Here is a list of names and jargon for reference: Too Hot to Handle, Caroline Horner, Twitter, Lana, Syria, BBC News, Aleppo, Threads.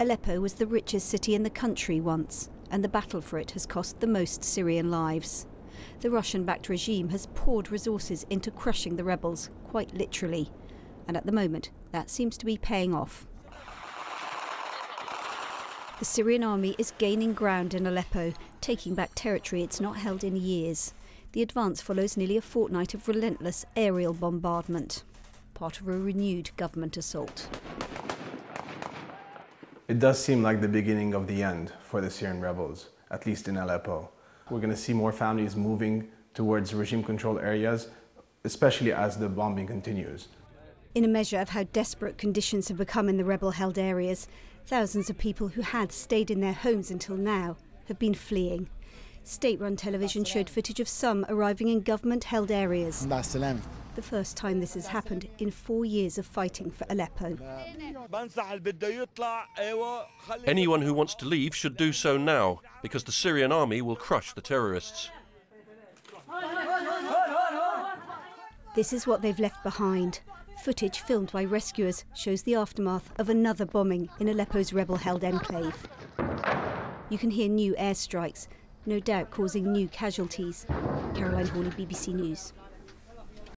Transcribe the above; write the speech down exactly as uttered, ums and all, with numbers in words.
Aleppo was the richest city in the country once, and the battle for it has cost the most Syrian lives. The Russian-backed regime has poured resources into crushing the rebels, quite literally. And at the moment, that seems to be paying off. The Syrian army is gaining ground in Aleppo, taking back territory it's not held in years. The advance follows nearly a fortnight of relentless aerial bombardment, part of a renewed government assault. It does seem like the beginning of the end for the Syrian rebels, at least in Aleppo. We're going to see more families moving towards regime-controlled areas, especially as the bombing continues. In a measure of how desperate conditions have become in the rebel-held areas, thousands of people who had stayed in their homes until now have been fleeing. State-run television showed footage of some arriving in government-held areas. The first time this has happened in four years of fighting for Aleppo. Anyone who wants to leave should do so now, because the Syrian army will crush the terrorists. This is what they've left behind. Footage filmed by rescuers shows the aftermath of another bombing in Aleppo's rebel-held enclave. You can hear new airstrikes, no doubt causing new casualties. Caroline Horner, B B C News.